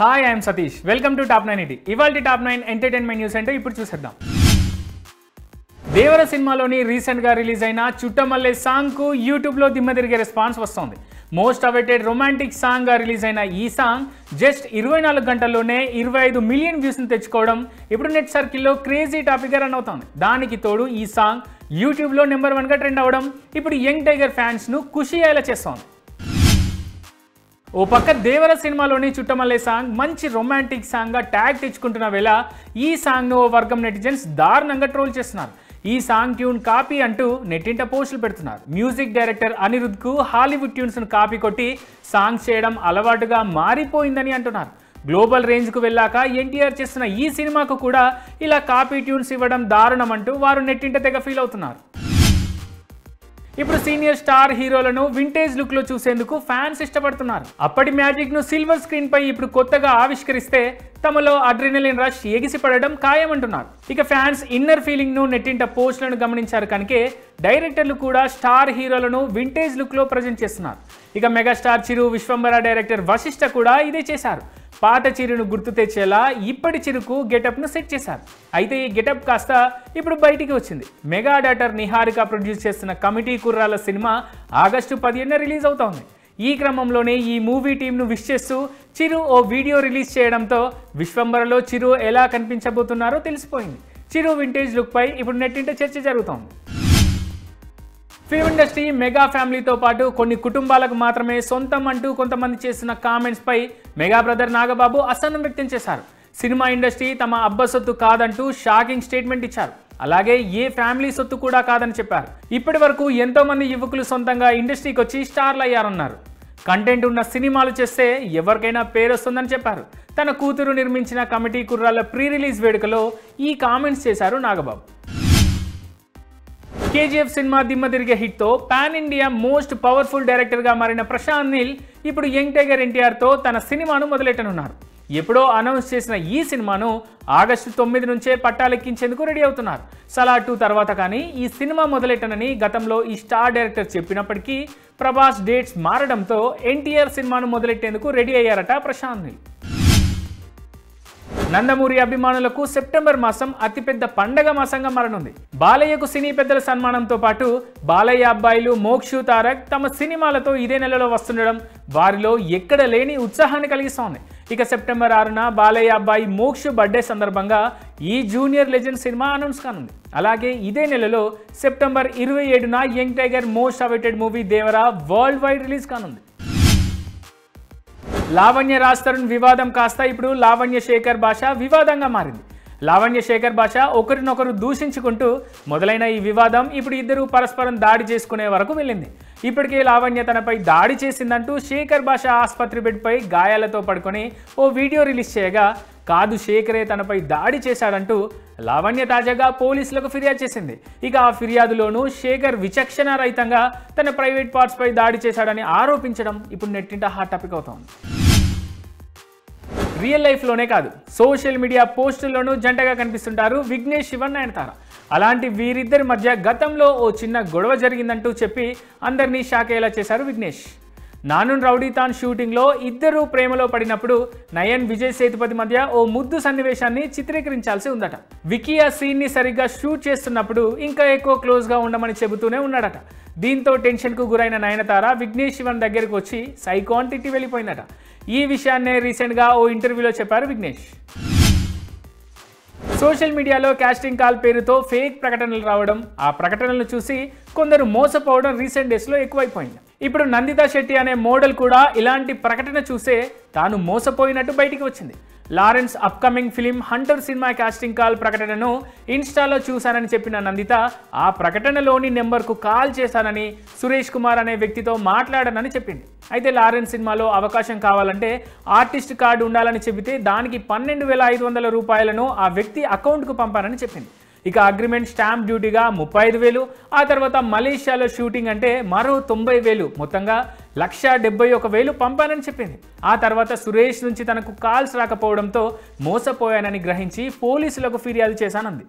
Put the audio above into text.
Hi I'm Satish, welcome to top 9 ET. ఇవాల్టి top 9 entertainment news అంటే ఇప్పుడు చూసేద్దాం. దేవర సినిమాలోని రీసెంట్గా రిలీజ్ అయిన చుట్టమల్లె సాంగ్కు యూట్యూబ్లో దిమ్మ తిరిగే రెస్పాన్స్ వస్తుంది. మోస్ట్ అవైటెడ్ రొమాంటిక్ సాంగ్గా రిలీజ్ అయిన ఈ సాంగ్ జస్ట్ 24 గంటల్లోనే 25 మిలియన్ వ్యూస్ని తెచ్చుకోవడం ఇప్పుడు నెట్ సర్కిల్లో క్రేజీ టాపిక్గా రన్ అవుతోంది. దానికి తోడు ఈ సాంగ్ యూట్యూబ్లో నెంబర్ 1గా ట్రెండ్ అవ్వడం ఇప్పుడు యంగ్ టైగర్ ఫ్యాన్స్ను ఖుషి అయ్యేలా చేస్తోంది. ఓ పక్క దేవర సినిమాలోని చుట్టమల్లె సాంగ్ మంచి రొమాంటిక్ సాంగ్గా ట్యాగ్ తెచ్చుకుంటున్న వేళ ఈ సాంగ్ను ఓ వర్గం నెటిజన్స్ దారుణంగా ట్రోల్ చేస్తున్నారు. ఈ సాంగ్ ట్యూన్ కాపీ అంటూ నెట్టింట పోస్టులు పెడుతున్నారు. మ్యూజిక్ డైరెక్టర్ అనిరుధ్కు హాలీవుడ్ ట్యూన్స్ను కాపీ కొట్టి సాంగ్స్ చేయడం అలవాటుగా మారిపోయిందని అంటున్నారు. గ్లోబల్ రేంజ్కు వెళ్ళాక ఎన్టీఆర్ చేస్తున్న ఈ సినిమాకు కూడా ఇలా కాపీ ట్యూన్స్ ఇవ్వడం దారుణం అంటూ వారు నెట్టింట తెగ ఫీల్ అవుతున్నారు. ఇప్పుడు సీనియర్ స్టార్ హీరోలను వింటేజ్ లుక్ లో చూసేందుకు ఫ్యాన్స్ ఇష్టపడుతున్నారు. అప్పటి మ్యాజిక్ ను సిల్వర్ స్క్రీన్ పై ఇప్పుడు కొత్తగా ఆవిష్కరిస్తే తమలో అడ్రినలిన్ రష్ ఎగిసిపడడం ఖాయమంటున్నారు. ఇక ఫ్యాన్స్ ఇన్నర్ ఫీలింగ్ ను నెట్టింట పోస్టులను గమనించారు కనుకే డైరెక్టర్లు కూడా స్టార్ హీరోలను వింటేజ్ లుక్ లో ప్రజెంట్ చేస్తున్నారు. ఇక మెగాస్టార్ చిరు విశ్వంబర డైరెక్టర్ వశిష్ట కూడా ఇదే చేశారు. పాత చిరును గుర్తు తెచ్చేలా ఇప్పటి చిరుకు గెటప్ను సెట్ చేశారు. అయితే ఈ గెటప్ కాస్త ఇప్పుడు బయటికి వచ్చింది. మెగా డాటర్ నిహారిక ప్రొడ్యూస్ చేస్తున్న కమిటీ కుర్రాల సినిమా ఆగస్టు 17న రిలీజ్ అవుతోంది. ఈ క్రమంలోనే ఈ మూవీ టీంను విష్ చేస్తూ చిరు ఓ వీడియో రిలీజ్ చేయడంతో విశ్వంబరలో చిరు ఎలా కనిపించబోతున్నారో తెలిసిపోయింది. చిరు వింటేజ్ లుక్పై ఇప్పుడు నెట్టింట చర్చ జరుగుతోంది. ఫిల్మ్ ఇండస్ట్రీ మెగా ఫ్యామిలీతో పాటు కొన్ని కుటుంబాలకు మాత్రమే సొంతం అంటూ కొంతమంది చేసిన కామెంట్స్పై మెగా బ్రదర్ నాగబాబు అసహనం వ్యక్తం చేశారు. సినిమా ఇండస్ట్రీ తమ అబ్బ సొత్తు కాదంటూ షాకింగ్ స్టేట్మెంట్ ఇచ్చారు. అలాగే ఏ ఫ్యామిలీ సొత్తు కూడా కాదని చెప్పారు. ఇప్పటి వరకు ఎంతోమంది యువకులు సొంతంగా ఇండస్ట్రీకి వచ్చి స్టార్లు అయ్యారన్నారు. కంటెంట్ ఉన్న సినిమాలు చేస్తే ఎవరికైనా పేరు వస్తుందని చెప్పారు. తన కూతురు నిర్మించిన కమిటీ కుర్రాల ప్రీ రిలీజ్ వేడుకలో ఈ కామెంట్స్ చేశారు నాగబాబు. కేజీఎఫ్ సినిమా దిమ్మ తిరిగే హిట్తో పాన్ ఇండియా మోస్ట్ పవర్ఫుల్ డైరెక్టర్గా మారిన ప్రశాంత్ నీల్ ఇప్పుడు యంగ్ టైగర్ ఎన్టీఆర్తో తన సినిమాను మొదలెట్టనున్నారు. ఎప్పుడో అనౌన్స్ చేసిన ఈ సినిమాను ఆగస్టు 9 నుంచే పట్టాలెక్కించేందుకు రెడీ అవుతున్నారు. సలార్ 2 తర్వాత కానీ ఈ సినిమా మొదలెట్టనని గతంలో ఈ స్టార్ డైరెక్టర్ చెప్పినప్పటికీ ప్రభాస్ డేట్స్ మారడంతో ఎన్టీఆర్ సినిమాను మొదలెట్టేందుకు రెడీ అయ్యారట ప్రశాంత్ నీల్. నందమూరి అభిమానులకు సెప్టెంబర్ మాసం అతిపెద్ద పండగ మాసంగా మారనుంది. బాలయ్యకు సినీ పెద్దల సన్మానంతో పాటు బాలయ్య అబ్బాయిలు మోక్ష, తారక్ తమ సినిమాలతో ఇదే నెలలో వస్తుండడం వారిలో ఎక్కడ లేని ఉత్సాహాన్ని కలిగిస్తోంది. ఇక సెప్టెంబర్ 6న బాలయ్య అబ్బాయి మోక్ష బర్త్డే సందర్భంగా ఈ జూనియర్ లెజెండ్ సినిమా అనౌన్స్ కానుంది. అలాగే ఇదే నెలలో సెప్టెంబర్ 27న young tiger most awaited movie Devara world wide release కానుంది. లావణ్య రాజ్ తరుణ్ వివాదం కాస్త ఇప్పుడు లావణ్య శేఖర్ భాష వివాదంగా మారింది. లావణ్య శేఖర్ భాష ఒకరినొకరు దూషించుకుంటూ మొదలైన ఈ వివాదం ఇప్పుడు ఇద్దరు పరస్పరం దాడి చేసుకునే వరకు వెళ్ళింది. ఇప్పటికే లావణ్య తనపై దాడి చేసిందంటూ శేఖర్ భాష ఆసుపత్రి బెడ్పై గాయాలతో పడుకొని ఓ వీడియో రిలీజ్ చేయగా, కాదు శేఖరే తనపై దాడి చేశాడంటూ లావణ్య తాజాగా పోలీసులకు ఫిర్యాదు చేసింది. ఇక ఆ ఫిర్యాదులోనూ శేఖర్ విచక్షణ రహితంగా తన ప్రైవేట్ పార్ట్స్పై దాడి చేశాడని ఆరోపించడం ఇప్పుడు నెట్టింట హాట్ టాపిక్ అవుతోంది. రియల్ లైఫ్లోనే కాదు, సోషల్ మీడియా పోస్టుల్లోనూ జంటగా కనిపిస్తుంటారు విఘ్నేష్ శివన్, నయన్ తారా. అలాంటి వీరిద్దరి మధ్య గతంలో ఓ చిన్న గొడవ జరిగిందంటూ చెప్పి అందరినీ షాక్ అయ్యేలా చేశారు విఘ్నేష్. నానున్ రౌడీతాన్ షూటింగ్లో ఇద్దరూ ప్రేమలో పడినప్పుడు నయన్, విజయ్ సేతుపతి మధ్య ఓ ముద్దు సన్నివేశాన్ని చిత్రీకరించాల్సి ఉందట. వికీ ఆ సీన్ని సరిగ్గా షూట్ చేస్తున్నప్పుడు ఇంకా ఎక్కువ క్లోజ్గా ఉండమని చెబుతూనే ఉన్నాడట. దీంతో టెన్షన్కు గురైన నయనతార విఘ్నేష్ శివన్ దగ్గరకు వచ్చి సైకో అని తిట్టి వెళ్ళిపోయిందట. ఈ విషయాన్నే రీసెంట్గా ఓ ఇంటర్వ్యూలో చెప్పారు విఘ్నేష్. సోషల్ మీడియాలో క్యాస్టింగ్ కాల్ పేరుతో ఫేక్ ప్రకటనలు రావడం, ఆ ప్రకటనలను చూసి కొందరు మోసపోవడం రీసెంట్ డేస్లో ఎక్కువైపోయింది. ఇప్పుడు నందితా శెట్టి అనే మోడల్ కూడా ఇలాంటి ప్రకటన చూసే తాను మోసపోయినట్టు బయటికి వచ్చింది. Lawrence upcoming film Hunter cinema casting call ప్రకటనను ఇన్స్టాలో చూశానని చెప్పిన నందిత ఆ ప్రకటనలోని నెంబర్కు కాల్ చేశానని సురేష్ కుమార్ అనే వ్యక్తితో మాట్లాడానని చెప్పింది. అయితే లారెన్స్ సినిమాలో అవకాశం కావాలంటే ఆర్టిస్ట్ కార్డు ఉండాలని చెబితే దానికి 12,500 రూపాయలను ఆ వ్యక్తి అకౌంట్కు పంపానని చెప్పింది. ఇక అగ్రిమెంట్ స్టాంప్ డ్యూటీగా 35,000, ఆ తర్వాత మలేషియాలో షూటింగ్ అంటే మరో 90,000, మొత్తంగా 1,71,000 పంపానని చెప్పింది. ఆ తర్వాత సురేష్ నుంచి తనకు కాల్స్ రాకపోవడంతో మోసపోయానని గ్రహించి పోలీసులకు ఫిర్యాదు చేశానంది.